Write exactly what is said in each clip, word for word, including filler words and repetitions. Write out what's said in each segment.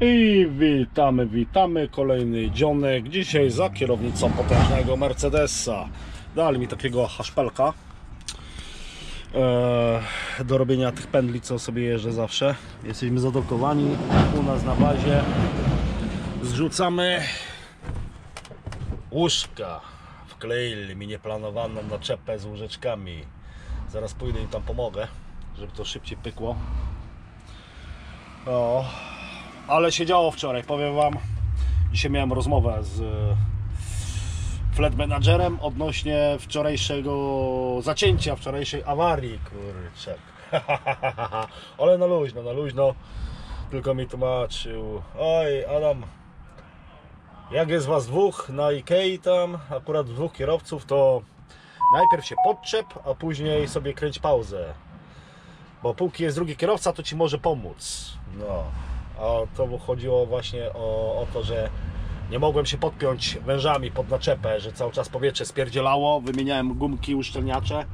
I witamy, witamy, kolejny dzionek. Dzisiaj za kierownicą potężnego Mercedesa. Dali mi takiego haszpelka eee, do robienia tych pędli, co sobie jeżdżę zawsze. Jesteśmy zadokowani u nas na bazie. Zrzucamy łóżka. Wkleili mi nieplanowaną naczepę z łóżeczkami. Zaraz pójdę i tam pomogę, żeby to szybciej pykło. O. Ale się działo wczoraj, powiem wam. Dzisiaj miałem rozmowę z flat managerem odnośnie wczorajszego zacięcia, wczorajszej awarii, kurczek. Ale na luźno, na luźno. Tylko mi tłumaczył: oj Adam, jak jest was dwóch na Ikei tam, akurat dwóch kierowców, to najpierw się podczep, a później sobie kręć pauzę. Bo póki jest drugi kierowca, to ci może pomóc. No. A to chodziło właśnie o, o to, że nie mogłem się podpiąć wężami pod naczepę, że cały czas powietrze spierdzielało, wymieniałem gumki, uszczelniacze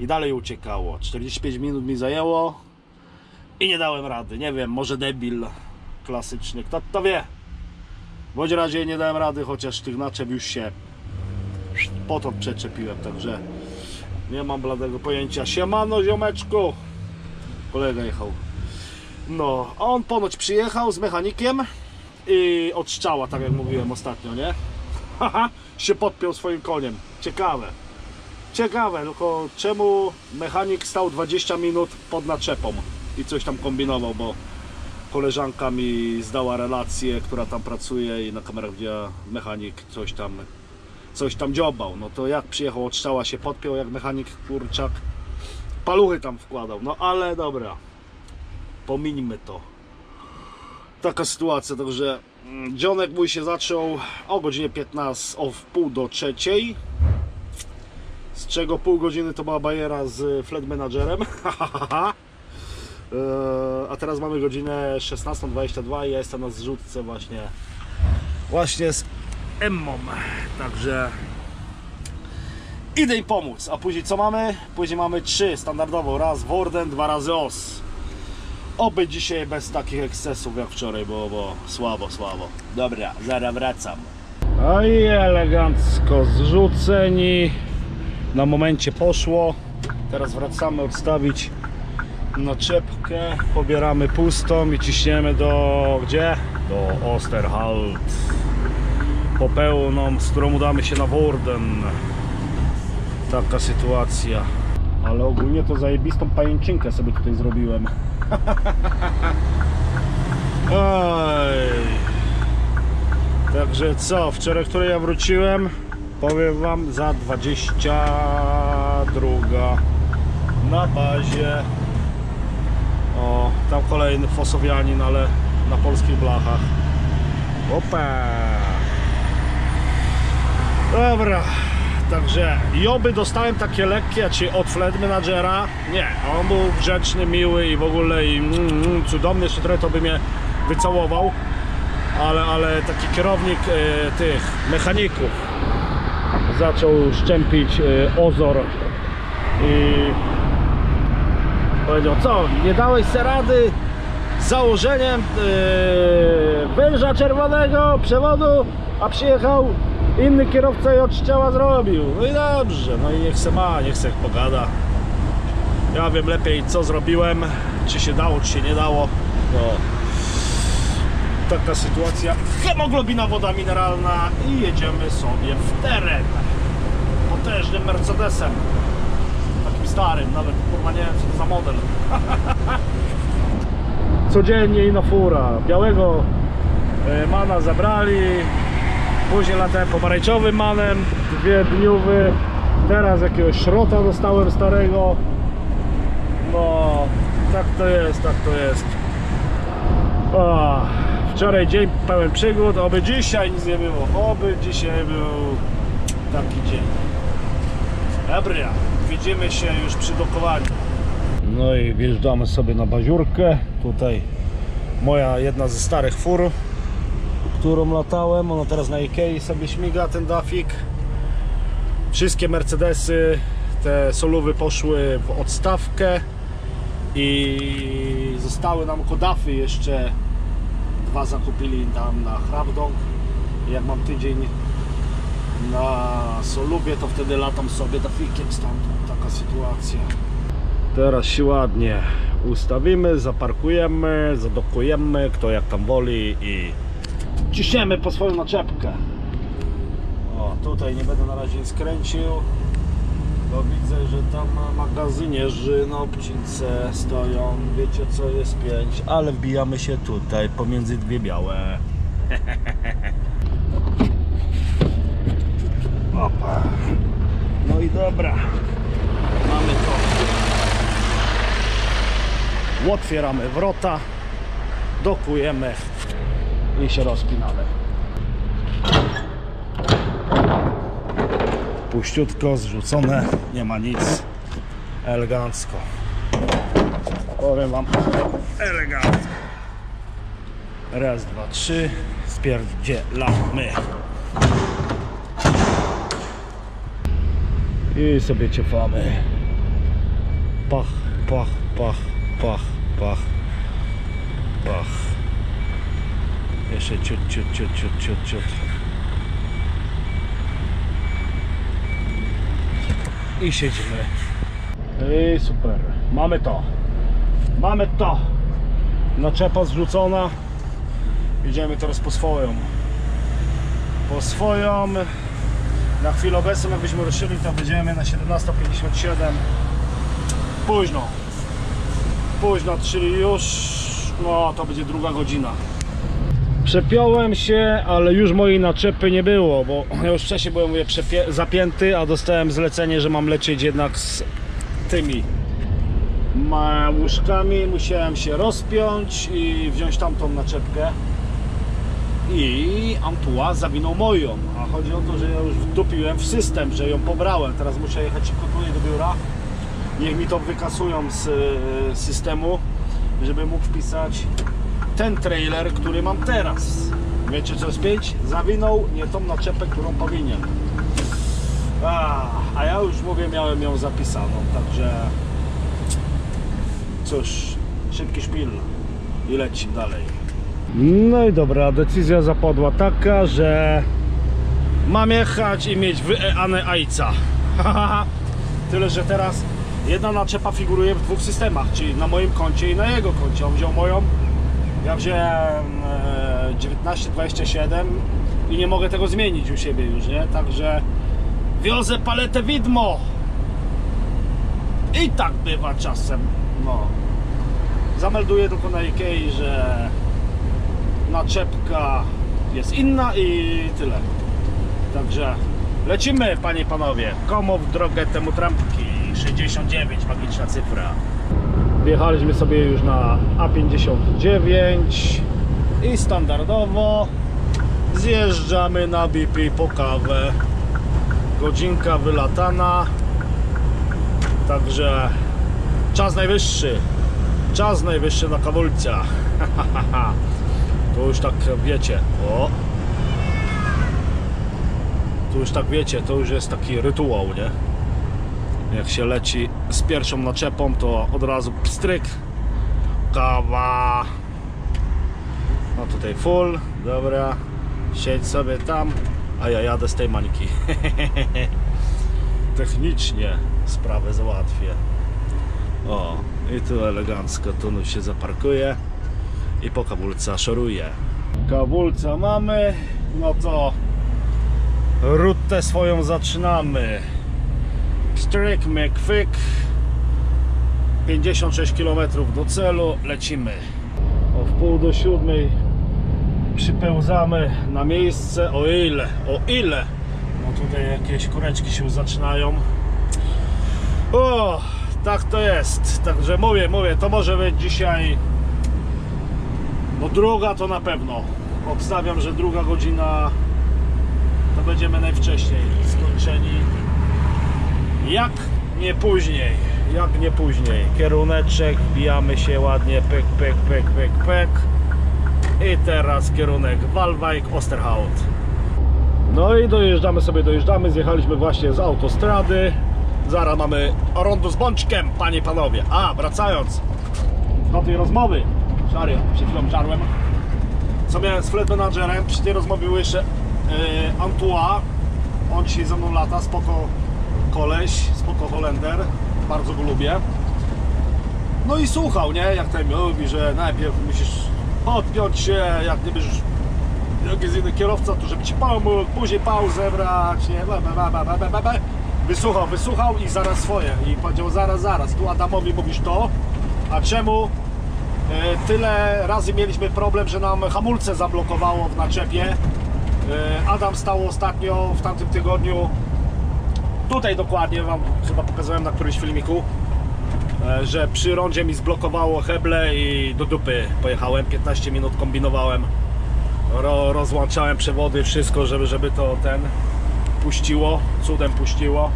i dalej uciekało. czterdzieści pięć minut mi zajęło i nie dałem rady. Nie wiem, może debil klasyczny, kto to wie. W każdym razie nie dałem rady, chociaż tych naczep już się potąd przeczepiłem, także nie mam bladego pojęcia. Siemano ziomeczku, kolega jechał. No, a on ponoć przyjechał z mechanikiem i od strzała, tak jak mówiłem ostatnio, nie? Haha, się podpiął swoim koniem. Ciekawe. Ciekawe, tylko czemu mechanik stał dwadzieścia minut pod naczepą i coś tam kombinował, bo koleżanka mi zdała relację, która tam pracuje i na kamerach widziała, mechanik coś tam, coś tam dziobał. No to jak przyjechał od strzała, się podpiął, jak mechanik, kurczak, paluchy tam wkładał. No ale dobra. Pomińmy to. Taka sytuacja, także dzionek mój się zaczął o godzinie piętnastej, o wpół do trzeciej. Z czego pół godziny to była bajera z flat managerem. A teraz mamy godzinę szesnastą dwadzieścia dwa i ja jestem na zrzutce właśnie właśnie z Emmą. Także idę im pomóc. A później co mamy? Później mamy trzy standardowo. Raz Worden, dwa razy os. Oby dzisiaj bez takich ekscesów jak wczoraj, bo, bo słabo, słabo. Dobra, zaraz wracam. A i elegancko zrzuceni. Na momencie poszło. Teraz wracamy odstawić naczepkę. Pobieramy pustą i ciśniemy do... gdzie? Do Oosterhout. Po pełną, z którą udamy się na Worden. Taka sytuacja. Ale ogólnie to zajebistą pajęczynkę sobie tutaj zrobiłem. Oj. Także co, wczoraj, który ja wróciłem, powiem wam, za dwudziesta druga na bazie. O, tam kolejny fosowianin, ale na polskich blachach. Opa. Dobra, także joby dostałem takie lekkie, czy od flat managera. Nie, on był grzeczny, miły i w ogóle i mm, mm, cudowny, jeszcze trochę to by mnie wycałował, ale, ale taki kierownik y, tych mechaników zaczął szczępić y, ozor i powiedział: co, nie dałeś se rady z założeniem y, węża czerwonego przewodu, a przyjechał inny kierowca i od ciała zrobił. No i dobrze, no i niech se ma, niech se pogada. Ja wiem lepiej, co zrobiłem, czy się dało, czy się nie dało. No. Taka sytuacja. Hemoglobina, woda mineralna i jedziemy sobie w teren. Potężnym Mercedesem. Takim starym, nawet kurwa nie wiem, co to za model. Codziennie inna fura. Białego mana zabrali. Później latałem pomarańczowym manem, dwie dniówy, teraz jakiegoś szrota dostałem starego. No, tak to jest, tak to jest. O, wczoraj dzień pełen przygód, oby dzisiaj nic nie było, oby dzisiaj był taki dzień. Dobra, widzimy się już przy dokowaniu. No i wjeżdżamy sobie na baziurkę, tutaj moja jedna ze starych fur, którą latałem, ona teraz na Ikei sobie śmiga, ten dafik. Wszystkie Mercedesy, te solówy poszły w odstawkę i zostały nam kodafy jeszcze dwa zakupili tam na Hrawdąg. Jak mam tydzień na Solubie, to wtedy latam sobie tafikiem stamtąd. Taka sytuacja. Teraz się ładnie ustawimy, zaparkujemy, zadokujemy, kto jak tam woli i ciśniemy po swoją naczepkę. O, tutaj nie będę na razie skręcił, bo widzę, że tam magazynierzy na obcince stoją. Wiecie co, jest pięć, ale wbijamy się tutaj pomiędzy dwie białe. Opa. No i dobra, mamy to. Otwieramy wrota, dokujemy i się rozpinamy. Puściutko, zrzucone, nie ma nic, elegancko. Powiem wam, elegancko. Raz, dwa, trzy, spierdzielamy. I sobie ciepamy. Pach, pach, pach, pach, pach, pach. Jeszcze ciut, ciut, ciut, ciut, ciut, ciut. I siedzimy. I super. Mamy to. Mamy to. Naczepa zrzucona. Idziemy teraz po swoją. Po swoją. Na chwilę obecną, jakbyśmy ruszyli, to będziemy na siedemnastą pięćdziesiąt siedem. Późno. Późno, czyli już... No, to będzie druga godzina. Przepiąłem się, ale już mojej naczepy nie było, bo ja już wcześniej byłem mówię, zapięty, a dostałem zlecenie, że mam lecieć jednak z tymi łóżkami. Musiałem się rozpiąć i wziąć tamtą naczepkę. I Antoine zawinął moją, a chodzi o to, że ja już wdupiłem w system, że ją pobrałem. Teraz muszę jechać szybko tutaj do biura. Niech mi to wykasują z systemu, żeby mógł wpisać ten trailer, który mam teraz. Wiecie co jest pięć? Zawinął nie tą naczepę, którą powinien. A, a ja już mówię, miałem ją zapisaną, także cóż, szybki szpil i leci dalej. No i dobra, decyzja zapadła taka, że mam jechać i mieć wyeane ajca. Tyle, że teraz jedna naczepa figuruje w dwóch systemach, czyli na moim koncie i na jego koncie. On wziął moją, ja wziąłem dziewiętnaście dwadzieścia siedem i nie mogę tego zmienić u siebie już, nie? Także wiozę paletę widmo. I tak bywa czasem, no. Zamelduję tylko na Ikei, że naczepka jest inna i tyle. Także lecimy, panie i panowie. Komu w drogę, temu trampki. sześćdziesiąt dziewięć, magiczna cyfra. Wjechaliśmy sobie już na A pięćdziesiąt dziewięć i standardowo zjeżdżamy na B P po kawę. Godzinka wylatana. Także czas najwyższy. Czas najwyższy na kawulca. To już tak wiecie, o! To już tak wiecie, to już jest taki rytuał, nie? Jak się leci z pierwszą naczepą, to od razu pstryk, kawa. No tutaj full, dobra, siedź sobie tam, a ja jadę z tej mańki. Technicznie sprawę załatwię. O, i tu elegancko, tu już się zaparkuje. I po kawulca szoruje. Kawulca mamy, no to rutę swoją zaczynamy. Pstryk, myk, fyk. pięćdziesiąt sześć kilometrów do celu, lecimy. O wpół do siódmej przypełzamy na miejsce, o ile, o ile. No tutaj jakieś kureczki się zaczynają. O, tak to jest, także mówię, mówię, to może być dzisiaj... No druga to na pewno. Obstawiam, że druga godzina to będziemy najwcześniej skończeni. Jak nie później. Jak nie później. Kieruneczek, wbijamy się ładnie. Pyk, pyk, pyk, pyk, pyk. I teraz kierunek Waalwijk, Oosterhout. No i dojeżdżamy sobie, dojeżdżamy. Zjechaliśmy właśnie z autostrady. Zaraz mamy rondo z bączkiem, panie i panowie. A, wracając do tej rozmowy. Serio, przed chwilą żarłem. co miałem z flat managerem, przy tej rozmowie był jeszcze yy, Antoine. On dzisiaj ze mną lata, spoko koleś, spoko Holender, bardzo go lubię. No i słuchał, nie? Jak ten mówi, że najpierw musisz podpiąć się, jak nie będziesz, jak jest inny kierowca, to żeby ci pomógł, później pauzę brać, nie? Be, be, be, be, be, be. Wysłuchał, wysłuchał i zaraz swoje. I powiedział, zaraz, zaraz, tu Adamowi mówisz to, a czemu? Tyle razy mieliśmy problem, że nam hamulce zablokowało w naczepie. Adam stał ostatnio w tamtym tygodniu, tutaj dokładnie, wam chyba pokazałem na którymś filmiku, że przy rondzie mi zblokowało heble i do dupy pojechałem, piętnaście minut kombinowałem, ro, rozłączałem przewody, wszystko, żeby, żeby to ten puściło, cudem puściło.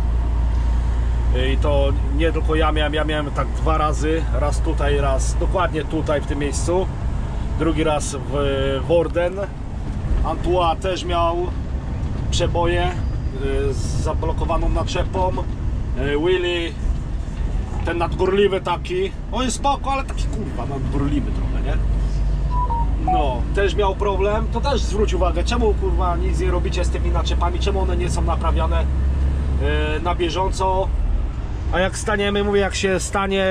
I to nie tylko ja miałem, ja miałem tak dwa razy, raz tutaj, raz dokładnie tutaj w tym miejscu, drugi raz w Worden. Antua też miał przeboję z zablokowaną naczepą. Willy, ten nadgórliwy taki, on jest spoko, ale taki kurwa nadgórliwy trochę, nie? No, też miał problem, to też zwróć uwagę, czemu kurwa nic nie robicie z tymi naczepami, czemu one nie są naprawiane na bieżąco. A jak staniemy, mówię, jak się stanie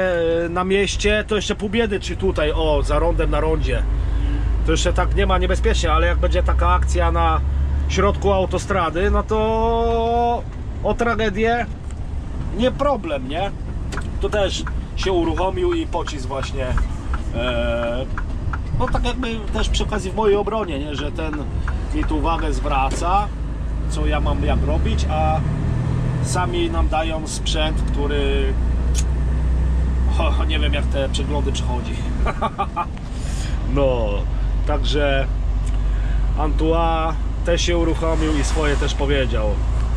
na mieście, to jeszcze pół biedy, czy tutaj, o, za rondem na rondzie. To jeszcze tak nie ma niebezpiecznie, ale jak będzie taka akcja na środku autostrady, no to o tragedię nie problem, nie? To też się uruchomił i pocisk właśnie, e, no tak jakby też przy okazji w mojej obronie, nie? Że ten mi tu uwagę zwraca, co ja mam jak robić, a sami nam dają sprzęt, który o, nie wiem jak te przeglądy przechodzi. No, także Antoine też się uruchomił i swoje też powiedział.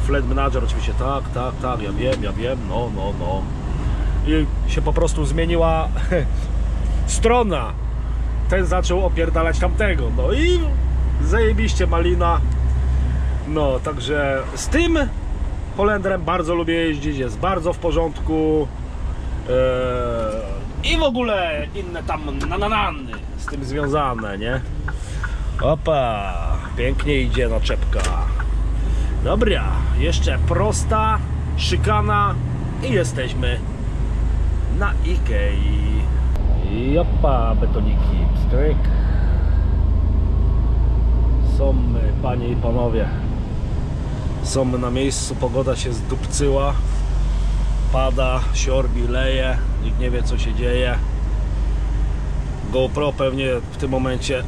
Flat manager oczywiście, tak, tak, tak, ja wiem, ja wiem, no, no, no. I się po prostu zmieniła strona. Ten zaczął opierdalać tamtego, no i zajebiście malina. No, także z tym Holenderem bardzo lubię jeździć, jest bardzo w porządku. Eee, I w ogóle inne tam nananany z tym związane, nie? Opa, pięknie idzie naczepka. Dobra, jeszcze prosta szykana i jesteśmy na Ikei. I opa, betoniki, pstryk. Są my, panie i panowie. Są na miejscu, pogoda się zdupcyła, pada, siorbi, leje, nikt nie wie co się dzieje. GoPro pewnie w tym momencie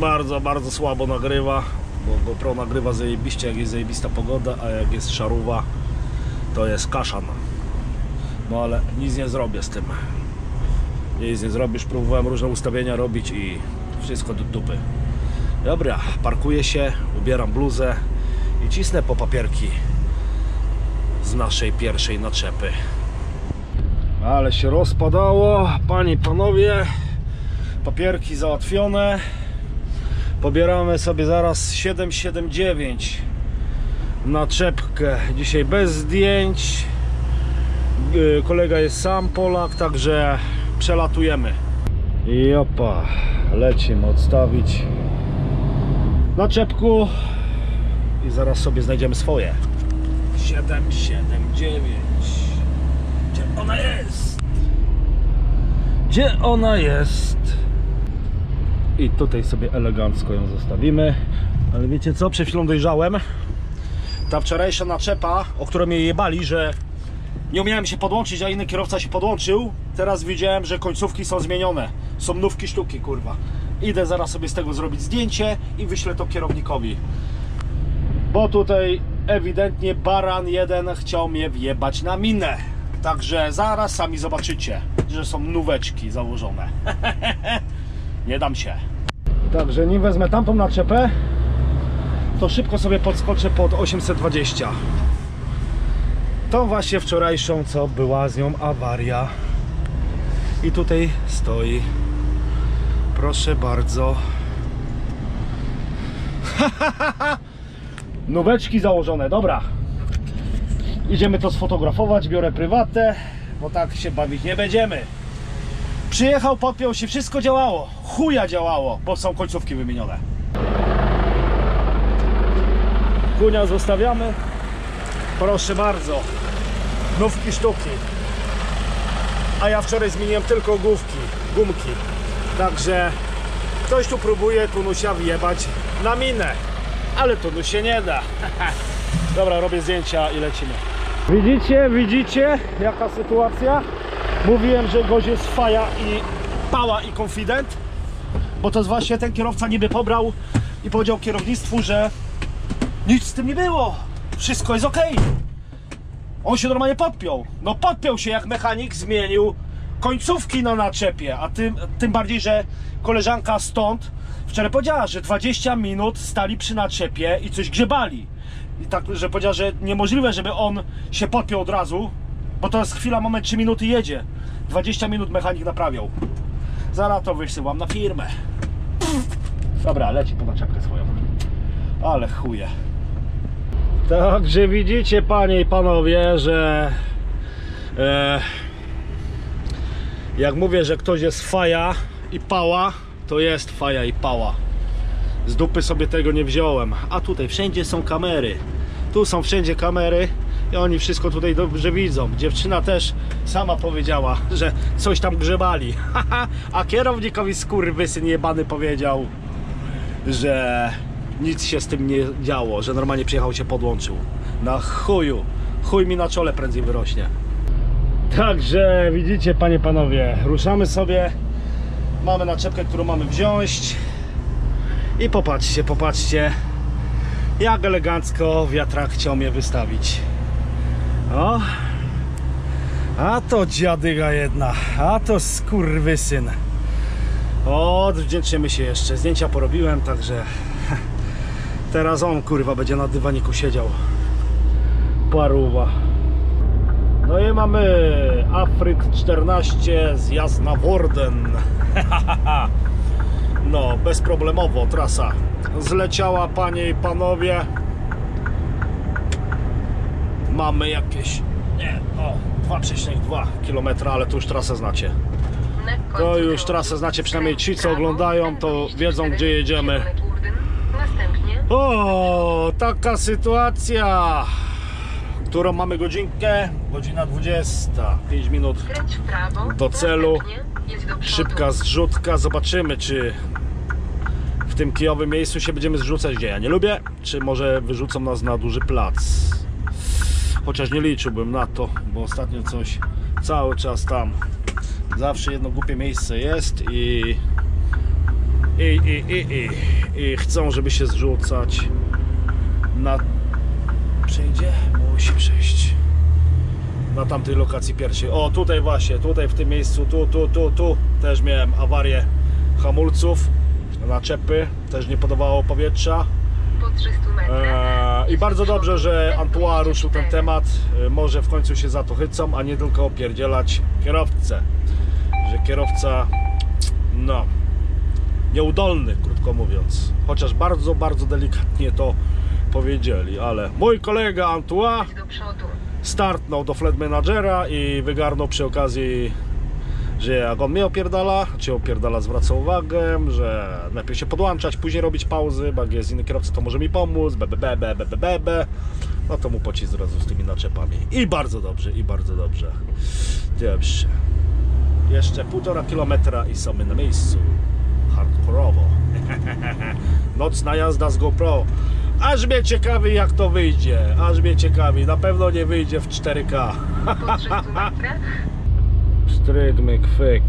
bardzo, bardzo słabo nagrywa, bo GoPro nagrywa zajebiście, jak jest zajebista pogoda, a jak jest szarówa, to jest kaszan. No ale nic nie zrobię z tym. Nic nie zrobisz, próbowałem różne ustawienia robić i wszystko do dupy. Dobra, parkuję się, ubieram bluzę i cisnę po papierki z naszej pierwszej naczepy. Ale się rozpadało, panie i panowie. Papierki załatwione. Pobieramy sobie zaraz siedem siedemdziesiąt dziewięć naczepkę. Dzisiaj bez zdjęć. Kolega jest sam Polak, także przelatujemy. I opa, lecimy odstawić naczepku. I zaraz sobie znajdziemy swoje. siedem siedem dziewięć. Gdzie ona jest? Gdzie ona jest? I tutaj sobie elegancko ją zostawimy. Ale wiecie co? Przed chwilą dojrzałem. Ta wczorajsza naczepa, o którą mnie jebali, że nie umiałem się podłączyć, a inny kierowca się podłączył. Teraz widziałem, że końcówki są zmienione. Są nówki sztuki, kurwa. Idę zaraz sobie z tego zrobić zdjęcie i wyślę to kierownikowi. Bo tutaj ewidentnie baran jeden chciał mnie wjebać na minę. Także zaraz sami zobaczycie, że są nóweczki założone. Nie dam się. Także nim wezmę tamtą naczepę, to szybko sobie podskoczę pod osiemset dwadzieścia. Tą właśnie wczorajszą, co była z nią awaria. I tutaj stoi. Proszę bardzo. Nóweczki założone, dobra. Idziemy to sfotografować, biorę prywatę, bo tak się bawić nie będziemy. Przyjechał, podpiął się, wszystko działało. Chuja działało, bo są końcówki wymienione. Kunia zostawiamy. Proszę bardzo. Nówki sztuki. A ja wczoraj zmieniłem tylko główki, gumki. Także ktoś tu próbuje Tunusia wjebać na minę. Ale Tunus się nie da. Dobra, robię zdjęcia i lecimy. Widzicie, widzicie jaka sytuacja? Mówiłem, że gość jest faja i pała i konfident. Bo to jest właśnie ten kierowca niby pobrał i powiedział kierownictwu, że nic z tym nie było. Wszystko jest ok. On się normalnie podpiął. No podpiął się jak mechanik zmienił końcówki na naczepie. A tym, tym bardziej, że koleżanka stąd wczoraj powiedziała, że dwadzieścia minut stali przy naczepie i coś grzebali. I tak, że powiedziała, że niemożliwe, żeby on się podpiął od razu. Bo to jest chwila, moment, trzy minuty jedzie. dwadzieścia minut mechanik naprawiał. Zaraz to wysyłam na firmę. Dobra, leci po naczepkę swoją. Ale chuje. Także widzicie, panie i panowie, że e, jak mówię, że ktoś jest faja i pała, to jest faja i pała. Z dupy sobie tego nie wziąłem. A tutaj wszędzie są kamery. Tu są wszędzie kamery i oni wszystko tutaj dobrze widzą. Dziewczyna też sama powiedziała, że coś tam grzebali. A kierownikowi skurwysyn jebany powiedział, że nic się z tym nie działo, że normalnie przyjechał się podłączył. Na chuju, chuj mi na czole prędzej wyrośnie. Także widzicie, panie panowie, ruszamy sobie. Mamy naczepkę, którą mamy wziąć. I popatrzcie, popatrzcie, jak elegancko wiatrak chciał mnie wystawić. O, a to dziadyga jedna, a to skurwysyn. O, odwdzięczymy się jeszcze, zdjęcia porobiłem, także teraz on, kurwa, będzie na dywaniku siedział. Paruwa. No i mamy Afryk czternaście, zjazd na Worden. No, bezproblemowo trasa zleciała, panie i panowie. Mamy jakieś, nie, o, dwa przecinek dwa kilometra, ale to już trasę znacie. To już trasę znacie, przynajmniej ci, co oglądają, to wiedzą, gdzie jedziemy. O, taka sytuacja, którą mamy godzinkę, godzina dwudziesta, pięć minut do celu, szybka zrzutka, zobaczymy, czy w tym kijowym miejscu się będziemy zrzucać, gdzie ja nie lubię, czy może wyrzucą nas na duży plac, chociaż nie liczyłbym na to, bo ostatnio coś cały czas tam, zawsze jedno głupie miejsce jest i... I, i, i, i, i chcą, żeby się zrzucać na... Przejdzie? Musi przejść. Na tamtej lokacji pierwszej. O, tutaj właśnie, tutaj w tym miejscu, tu, tu, tu, tu. Też miałem awarię hamulców, naczepy, też nie podawało powietrza. Po trzystu metrach. Eee, I bardzo dobrze, że Antoine ruszył ten temat. Może w końcu się za to chycą, a nie tylko opierdzielać kierowcę. Że kierowca, no... nieudolny, krótko mówiąc. Chociaż bardzo, bardzo delikatnie to powiedzieli, ale mój kolega Antoine startnął do flat managera i wygarnął przy okazji, że jak on mnie opierdala, czy opierdala zwraca uwagę, że najpierw się podłączać, później robić pauzy, bo jak jest inny kierowca, to może mi pomóc, be, be, be, be, be, be, be. No to mu pocisk zrazu z tymi naczepami. I bardzo dobrze, i bardzo dobrze. Dobrze. Jeszcze półtora kilometra i są na miejscu. Hardkorowo. Nocna jazda z GoPro. Aż mnie ciekawi, jak to wyjdzie. Aż mnie ciekawi. Na pewno nie wyjdzie w cztery K. Stryk, myk, fyk.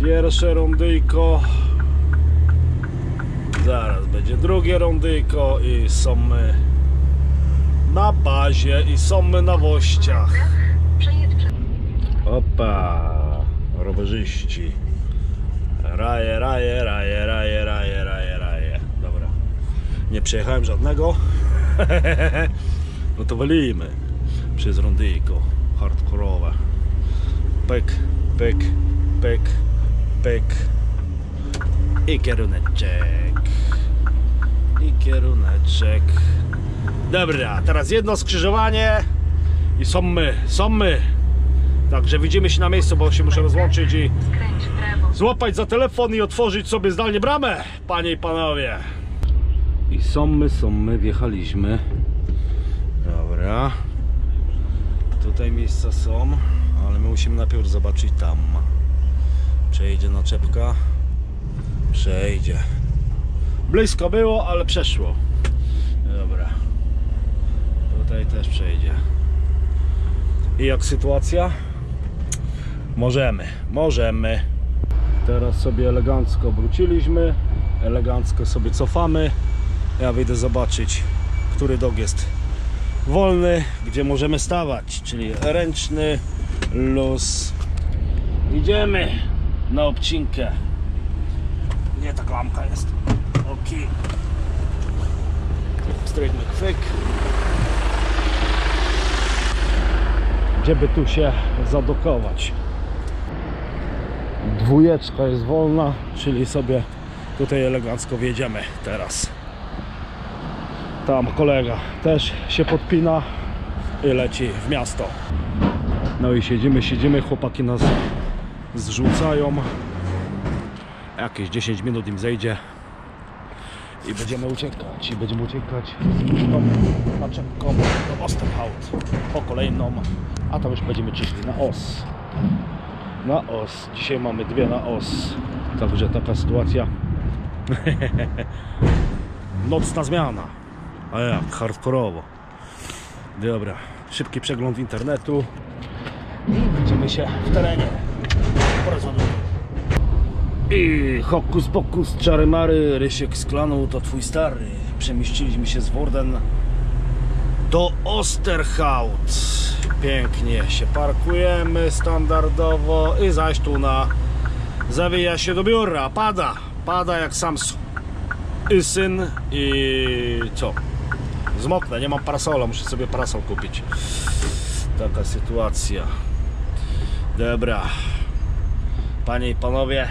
Pierwsze rondyjko. Zaraz będzie drugie rondyjko i są my na bazie i są my na Wościach. Opa, rowerzyści. Raje, raje, raje, raje, raje, raje, raje. Dobra. Nie przejechałem żadnego. No to walimy przez rondyjko hardkorowe. Pyk, pyk, pyk, pyk. I kieruneczek. I kieruneczek. Dobra, teraz jedno skrzyżowanie. I są my, są my. Także widzimy się na miejscu, bo się muszę rozłączyć i złapać za telefon i otworzyć sobie zdalnie bramę, panie i panowie. I są my, są my, wjechaliśmy. Dobra. Tutaj miejsca są, ale my musimy najpierw zobaczyć tam. Przejdzie naczepka. Przejdzie. Blisko było, ale przeszło. Dobra. Tutaj też przejdzie. I jak sytuacja? Możemy, możemy. Teraz sobie elegancko wróciliśmy. Elegancko sobie cofamy. Ja wyjdę zobaczyć, który dog jest wolny, gdzie możemy stawać, czyli ręczny, luz. Idziemy na obcinkę. Nie, ta klamka jest. Ok. Strydny kwyk. Gdzie by tu się zadokować? Dwójeczka jest wolna, czyli sobie tutaj elegancko wjedziemy teraz. Tam kolega też się podpina i leci w miasto. No i siedzimy, siedzimy, chłopaki nas zrzucają. Jakieś dziesięć minut im zejdzie i będziemy uciekać, i będziemy uciekać z naczepką do Oosterhout po kolejną, a tam już będziemy czyszli na os. Na os, dzisiaj mamy dwie na os, także taka sytuacja. Nocna zmiana, a jak hardkorowo. Dobra, szybki przegląd internetu i widzimy się w terenie. I hokus pokus, czary mary, Rysiek z klanu to twój stary. Przemieściliśmy się z Worden do Oosterhout. Pięknie się parkujemy standardowo i zaś tu na zawija się do biura, pada, pada jak Samsung i syn i co? Zmoknę, nie mam parasola, muszę sobie parasol kupić. Taka sytuacja. Dobra, panie i panowie,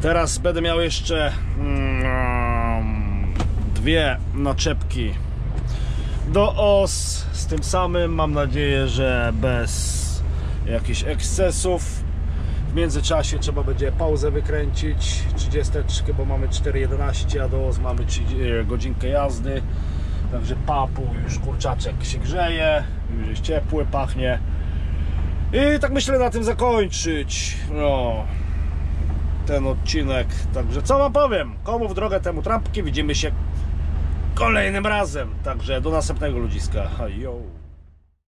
teraz będę miał jeszcze mm, dwie naczepki do os z tym samym. Mam nadzieję, że bez jakichś ekscesów. W międzyczasie trzeba będzie pauzę wykręcić, trzydziesteczkę, bo mamy cztery jedenaście, a do os mamy godzinkę jazdy. Także papu, już kurczaczek się grzeje, już jest ciepły, pachnie. I tak myślę na tym zakończyć. No. Ten odcinek, także co wam powiem, komu w drogę, temu trampki, widzimy się kolejnym razem, także do następnego ludziska, hajo.